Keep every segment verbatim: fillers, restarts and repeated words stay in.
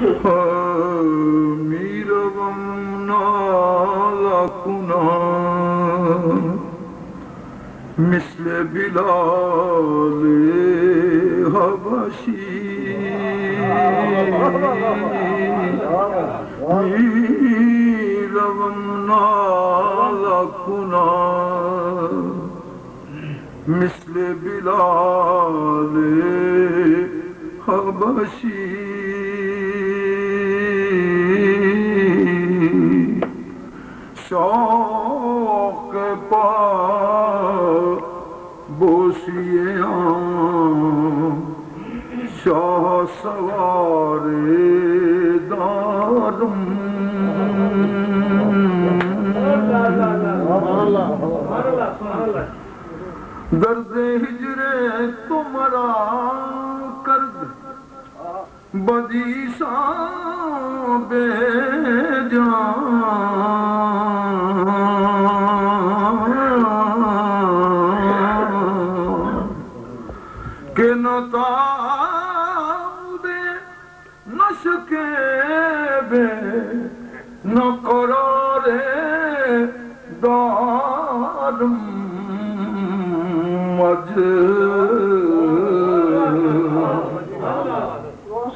मीरवम नालाकुना मिस्ले बिलाल हबशी मीरवम नालाकुना मिस्ले बिलाल हबशी शौक पा बोसिए शाह सवारे दारुम दर्द हिजरे तुम्हारा कर्द बदी सा बेजान दे न सके बे न करो रे दार मज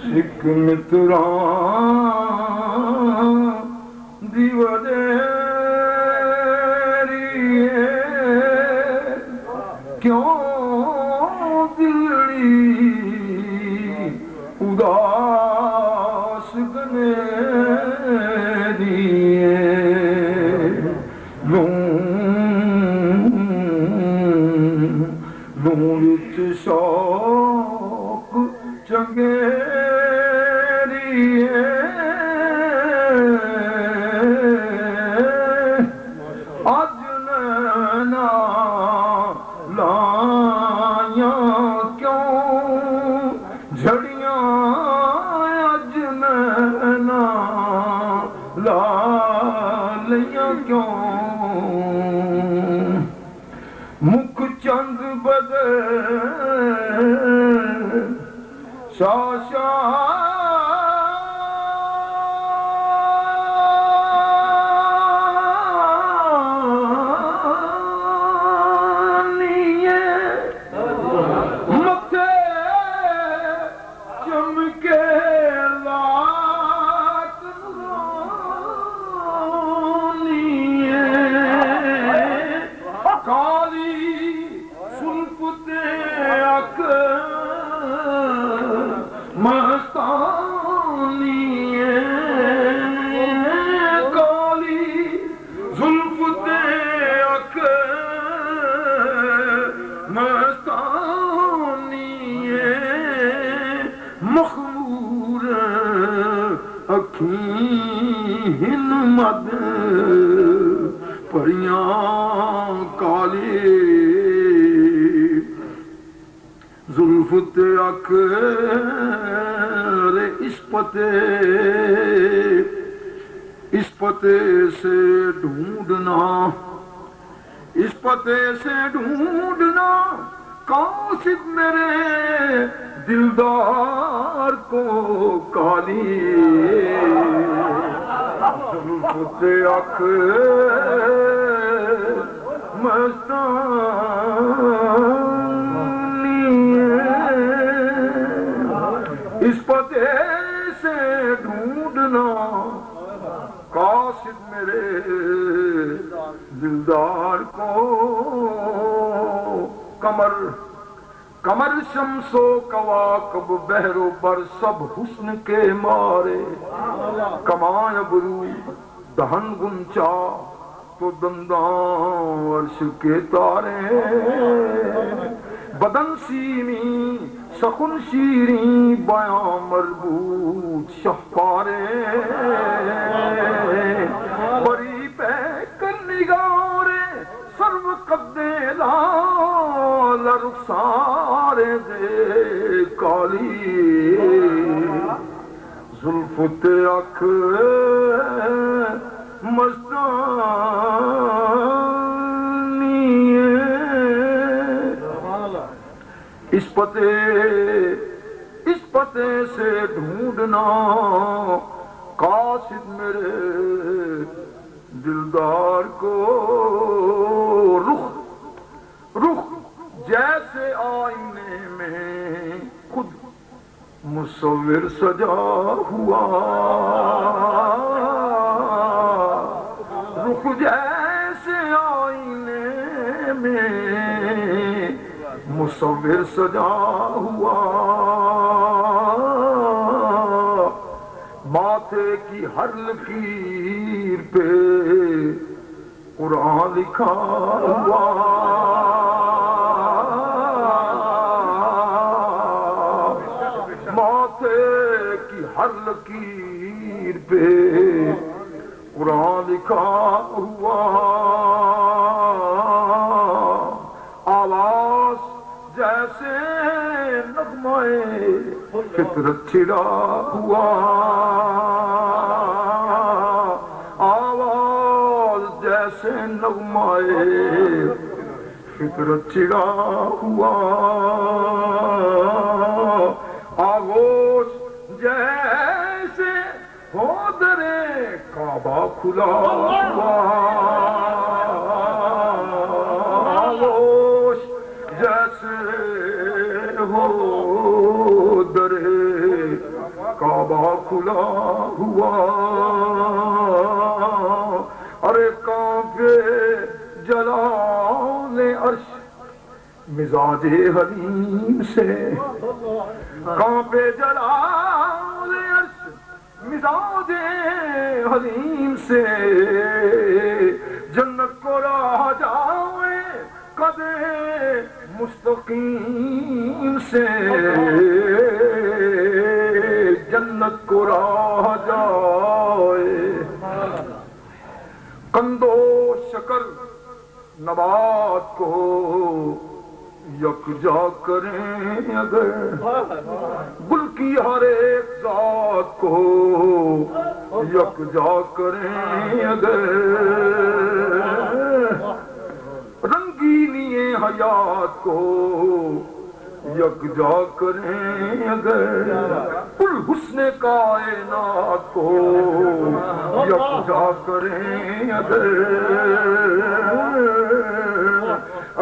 सिख मित्रा दीवरे क्यों उदास गनेरिए लूच शौक चंगेरिए अजनना लाया क्यों झड़ी लालिया क्यों मुख चंद बदल शाशा हिन मद परिया काले जुल्फ ते अख रे इस्पते इस्पते से ढूंढना इस्पते से ढूंढना कासिद मेरे दिलदार को काली जुल्फे अख मस्तानी इस पते से ढूंढना कासिद मेरे दिलदार को कमर कमर शमसो कवाकब बहरो बर सब हुस्न के मारे कमाय गुरु दहन गुंचा तो दमदाम अर्श के तारे बदन सीनी सखुन शीरी बयां मरबूत शहपारे बरी पे निगारे सर्व कदे लाल रुखसारे दे काली जुल्फ ते अख मस्तानी इस पते इस पते रास्ते से ढूंढना, काश मेरे दिलदार को रुख रुख जैसे आईने में खुद मुसव्विर सजा हुआ, रुख जैसे आईने में मुसव्विर सजा हुआ, माथे की हर लकीर पे कुरान लिखा हुआ, माथे की हर लकीर पे कुरान लिखा हुआ, आवाज जैसे नगमाए फितरत छिड़ा हुआ, आवाज जैसे नगमाए फितरत छिड़ा हुआ, आगोश जैसे हो दरे काबा खुला हुआ, आगोश जैसे हो काबा खुला हुआ, अरे कांपे जलाने अर्श मिजाजे हलीम से, कांपे जलाने अर्श मिजाजे हलीम से, जन्नत को राह जाए कदे मुस्तकीम से, जन्नत को राह जाए कंदो शकर नबात को यकजा करें, अगर गुल की हर एक जात को यकजा करें, अगर रंगीनिए हयात को यकजा करें, अगर कुल हुस्ने कायनात को यकजा करें, अगर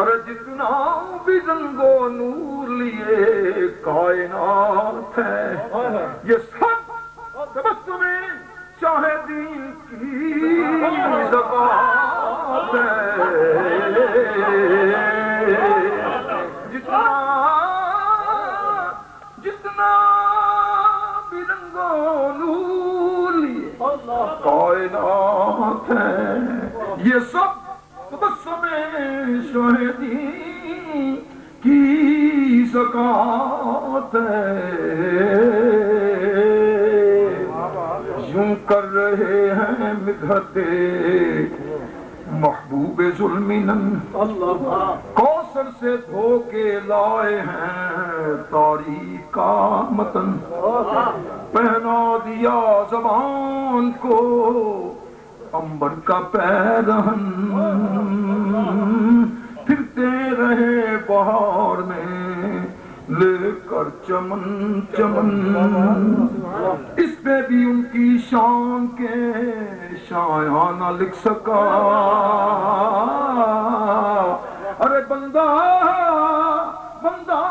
अरे जितना भी रंगो नूर लिए कायनात है, ये सब तबस्सुमें चाहे दीन की ज़कात है, जितना कायनात है, ये सब तबस्सुम-ए-शोहदी की ज़कात है, यूं कर रहे हैं मिधहते महबूब जुल्मिनन, कौसर से धो के लाए हैं तारीख का मतन, पहना दिया ज़बान को अंबर का पैरहन, फिरते रहे बहार में लेकर चमन चमन, इस पे भी उनकी शान के शाया न लिख सका, अरे बंदा बंदा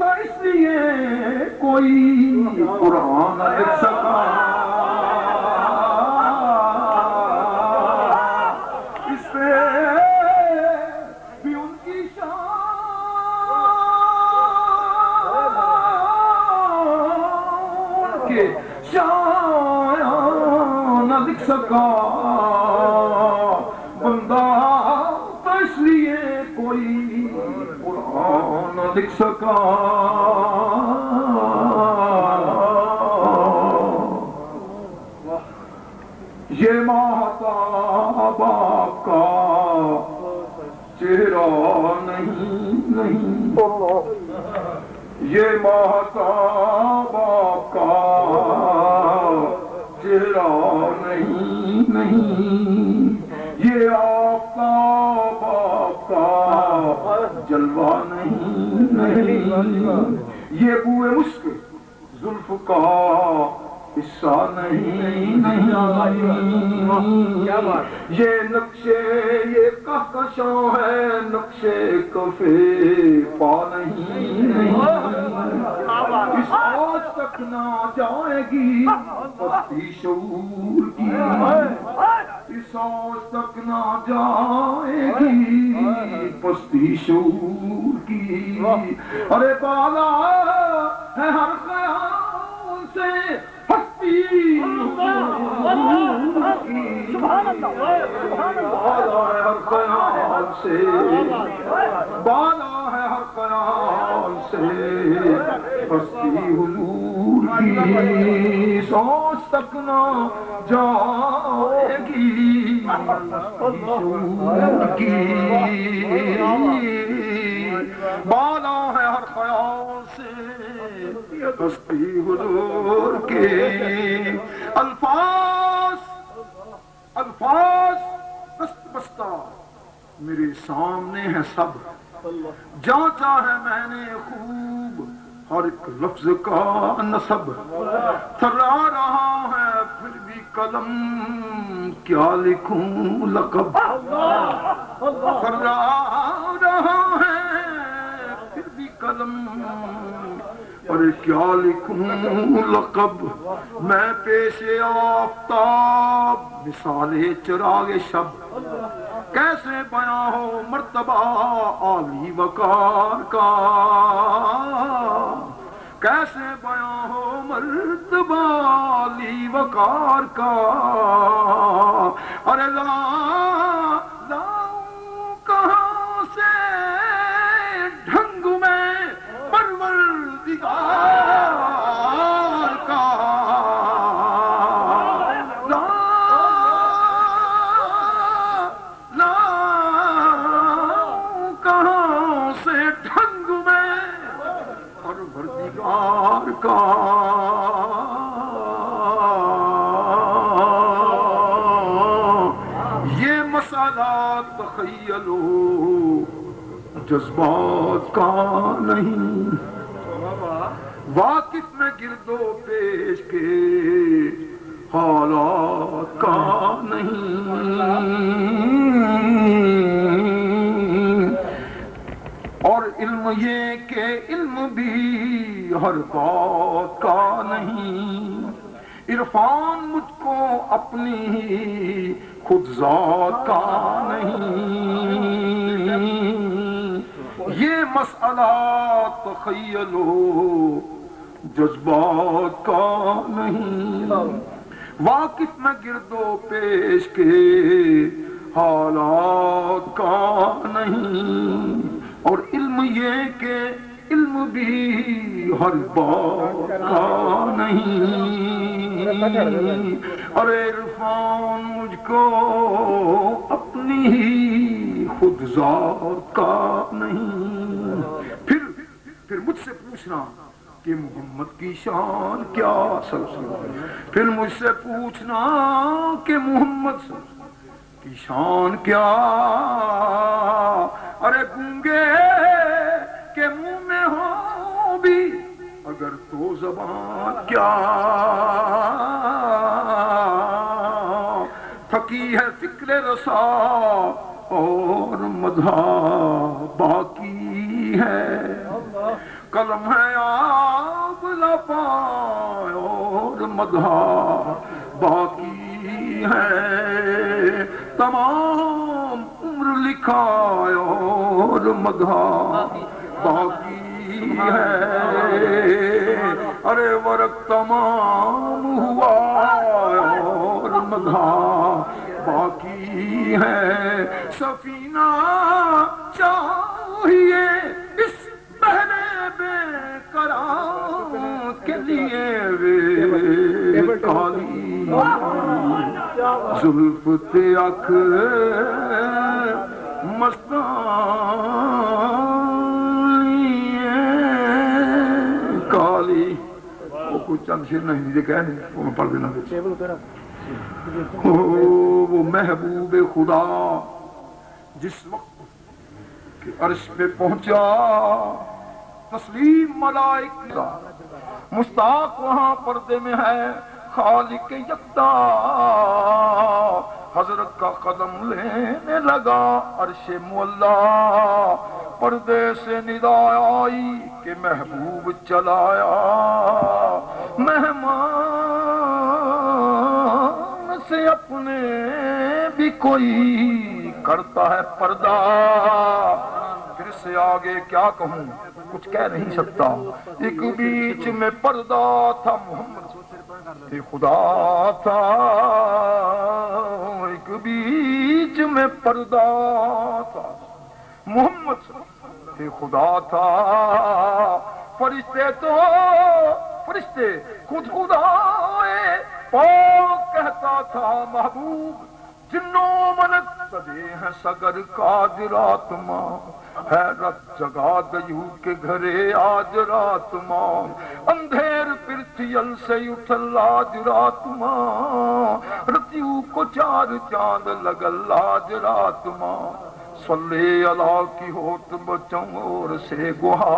था इसलिए कोई कुरान न लिख सका, इससे भी उनकी शान के शाया न लिख सका, बंदा था इसलिए कोई कुरान न लिख सका, ये माहताब आपका चेहरा नहीं नहीं, ये माहताब आपका चेहरा नहीं नहीं, ये आफताब आपका जलवा नहीं नहीं, ये बुए मुश्क जुल्फ का हिस्सा नहीं नहीं। क्या बात, ये नक्शे ये कहकशां है, नक्शे कफे पा नहीं नहीं। इस आज तक ना जाएगी पत्ती शऊर की, इस आज तक ना जाएगी पस्ती शऊर की। अरे बाला है हर ख्याल से हस्ती, सुभान अल्लाह, बाला है हर ख्याल से, बाला है हर ख्याल से हस्ती हुजूर की। सोच तक ना जाएगी बाला है हर ख्याल से हस्ती हुजूर के। अल्फाज अल्फाज बस्त बस्ता मेरे सामने है सब, जांचा है मैंने खूब हर एक लफ्ज का नसब। थर्रा रहा है फिर भी कलम क्या लिखूं लकब, थर्रा रहा है फिर भी कलम अरे क्या लिखूं लकब। मैं पेशे आफ्ताब मिसाले चिरागे शब, कैसे बना हो मर्तबा आली वकार का, कैसे बना हो मर्तबा आली वकार का। अरे ला लाऊं कहाँ से ढंग में परवरदिगार का, ये मसाला तखय्युल जज्बात का नहीं। वाकिफ में गिरदो पेश के हालात का नहीं, और इल्म ये के इल्म भी हर बात का नहीं। इरफान मुझको अपनी ही खुद जात का नहीं, ये मसला तखय्युल जज्बात का नहीं। वाकिफ में गिरदो पेश के हालात का नहीं, और इल्म ये के इल्म भी हर बात का नहीं। अरे इरफान मुझको अपनी ही खुद जात का नहीं। फिर फिर मुझसे पूछना कि मोहम्मद की शान क्या, सबसे फिर मुझसे पूछना कि मोहम्मद की शान क्या। अरे गूंगे के मुंह में हो भी अगर तो ज़बान क्या, थकी है फ़िक्र रसा और मधा बाकी है। कलम है आप लपा और मधा बाकी है, तमाम उम्र लिखा और मधा बाकी है। अरे वर्क तमाम हुआ और मधा बाकी है। सफीना चाहिए इस बहरे बेकरार के लिए, वे काली जुल्फ ते अख मस्तां काली। वो कुछ चंद शेर नहीं दे कह दे, वो मैं पढ़ देना। ओ वो महबूब खुदा जिस वक्त अर्श पे पहुंचा, तस्लीम मलाइका मुश्ताक वहाँ पर्दे में है, खालिक यकता हजरत का कदम लेने लगा अर्शे मुअल्ला। पर्दे से निदा आई के महबूब चलाया, मेहमान से अपने भी कोई करता है पर्दा। फिर से आगे क्या कहूँ, कुछ कह नहीं सकता। एक बीच में पर्दा था, मोहम्मद खुदा था। एक बीच में पर्दा था, मोहम्मद खुदा था। फरिश्ते तो फरिश्ते खुद खुदा कहता था महबूब। जिन्नो मलक सदे हैं सगर कादिर आत्मा, हैरत जगा दयू के घरे आज रात माँ। अंधेर पृथ्यल से उठल आज रात माँ, रत्यू को चार चांद लगल आज रात माँ। सल्ले अला की होत बचम और से गुहा,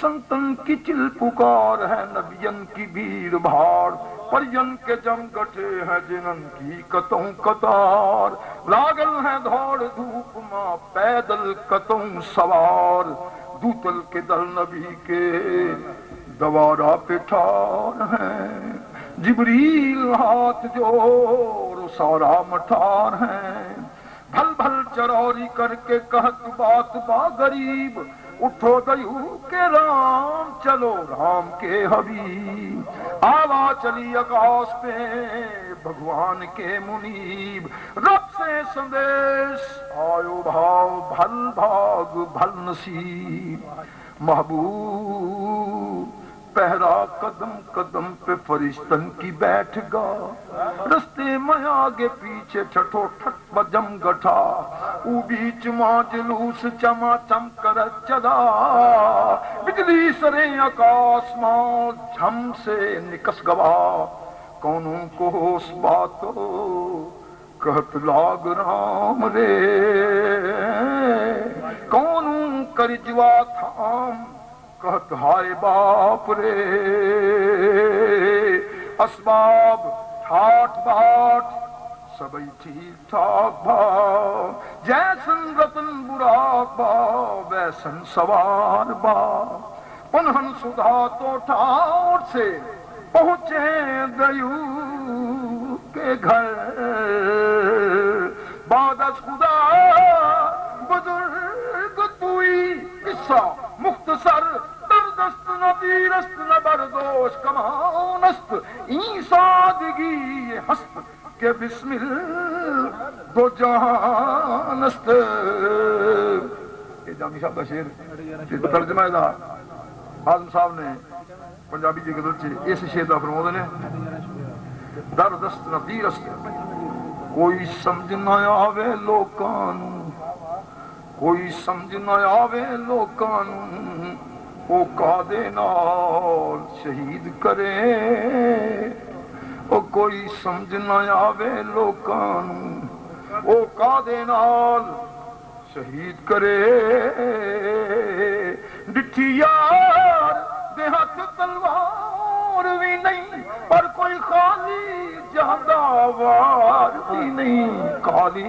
संतन की चिल पुकार है नबियन की भीड़ भाड़। परियन के जमगटे हैं जिनन की कतों कतार, लागल है दौड़ धूप माँ पैदल कतों सवार। दूतल के दल नबी के दवारा पे ठार हैं, जिब्रील हाथ जोर सारा मठार हैं। भल भल चरौरी करके कहत बात बा गरीब, उठो दयू के राम चलो राम के हबीब। आवा चली आकाश पे भगवान के मुनीब, रब से संदेश आयो भाव भल भाग भल नसीब। महबूब पहरा कदम कदम पे फरिश्तन की बैठ गा, रस्ते में आगे पीछे ठठो ठट बजम गठा। ऊ बीच माँ जुलूस चमा चम कर चला, बिजली सरे आकाश माँ झम से निकस गवा। कौनों को होश बातो कहत लाग राम रे, कौनू कर जुआ थाम कहत हाय बाप रे। असबाब ठाट बाट सबई ठीक ठाक भाव, जैसन रतन बुराक भाव वैसन सवार भाव। पन्हन सुधा तो ठाट से पहुँचे दयू के घर, बादस खुदा बुजुर्ग तुई किस्सा मुख्तसर। दर्दस्त न पीरस्त न बरदोश कमानस्त, ई सादगी हस्त के बिस्मिल दो जहानस्त। जामी साहब का शेर तर्जमादा आजम साहब ने पंजाबी की गजल से इस शेर का फरमाते हैं। दर्दस्त न पीरस्त कोई समझ ना आवे लोकां नूं, कोई समझ ना आवे लोकां नूं। ओ कादे नाल शहीद करे, ओ कोई समझ ना आवे लोकां नूं। ओ कादे नाल शहीद करे, डिठी यार दे हथ तलवार भी नहीं, पर कोई खाली ज्यादा वार भी नहीं। खाली